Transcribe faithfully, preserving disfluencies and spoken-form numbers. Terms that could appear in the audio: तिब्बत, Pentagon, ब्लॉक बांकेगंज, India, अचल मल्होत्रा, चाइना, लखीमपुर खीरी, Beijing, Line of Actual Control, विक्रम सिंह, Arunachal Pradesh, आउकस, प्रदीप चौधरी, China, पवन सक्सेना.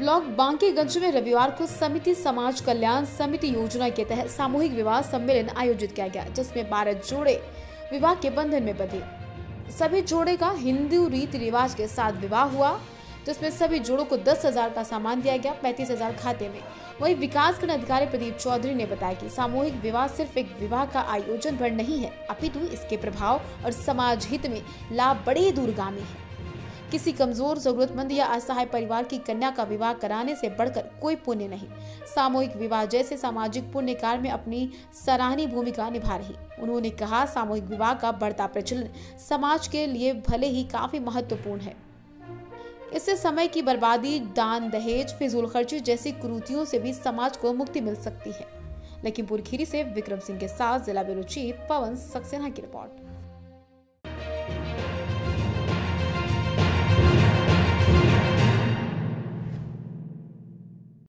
ब्लॉक बांकेगंज में रविवार को समिति समाज कल्याण समिति योजना के तहत सामूहिक विवाह सम्मेलन आयोजित किया गया, जिसमें बारह जोड़े विवाह के बंधन में बंधे। सभी जोड़े का हिंदू रीति रिवाज के साथ विवाह हुआ, जिसमें सभी जोड़ों को दस हजार का सामान दिया गया, पैंतीस हजार खाते में। वहीं विकासखंड अधिकारी प्रदीप चौधरी ने बताया कि सामूहिक विवाह सिर्फ एक विवाह का आयोजन भर नहीं है, अपितु इसके प्रभाव और समाज हित में लाभ बड़े दूरगामी है। किसी कमजोर, जरूरतमंद या असहाय परिवार की कन्या का विवाह कराने से बढ़कर कोई पुण्य नहीं। सामूहिक विवाह जैसे सामाजिक पुण्य कार्य में अपनी सराहनीय भूमिका निभा रही। उन्होंने कहा, सामूहिक विवाह का बढ़ता प्रचलन समाज के लिए भले ही काफी महत्वपूर्ण है, इससे समय की बर्बादी, दान दहेज, फिजूल खर्ची जैसी कुरीतियों से भी समाज को मुक्ति मिल सकती है। लखीमपुर खीरी से विक्रम सिंह के साथ जिला ब्यूरो चीफ पवन सक्सेना की रिपोर्ट।